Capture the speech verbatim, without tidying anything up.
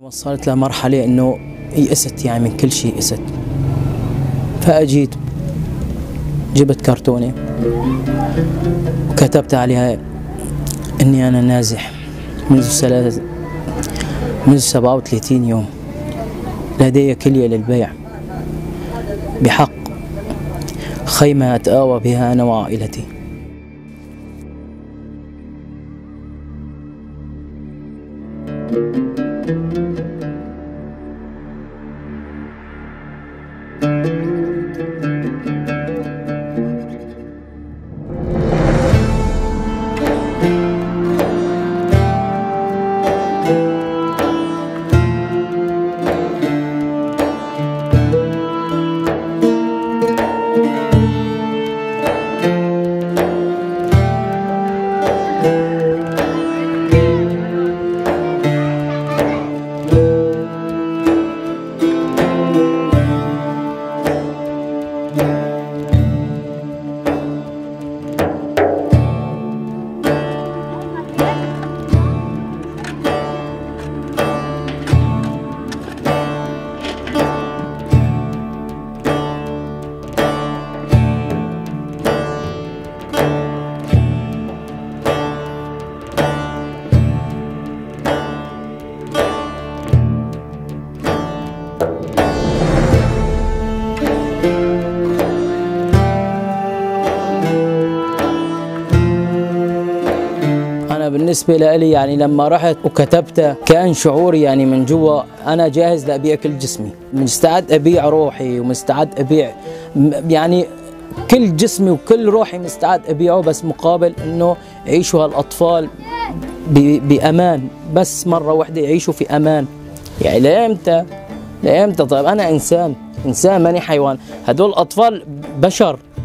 وصلت لمرحلة انه يئست يعني من كل شيء يئست، فاجيت جبت كرتونة وكتبت عليها اني انا نازح منذ ثلاثة منذ سبعة وثلاثين يوم، لدي كلية للبيع بحق خيمة اتآوى بها انا وعائلتي. بالنسبة لي يعني لما رحت وكتبتها كان شعوري يعني من جوا أنا جاهز لأبيع كل جسمي، مستعد أبيع روحي ومستعد أبيع يعني كل جسمي وكل روحي مستعد أبيعه، بس مقابل إنه يعيشوا هالأطفال بأمان، بس مرة واحدة يعيشوا في أمان. يعني لأمتى لأمتى؟ طيب أنا إنسان إنسان ماني حيوان، هدول الأطفال بشر.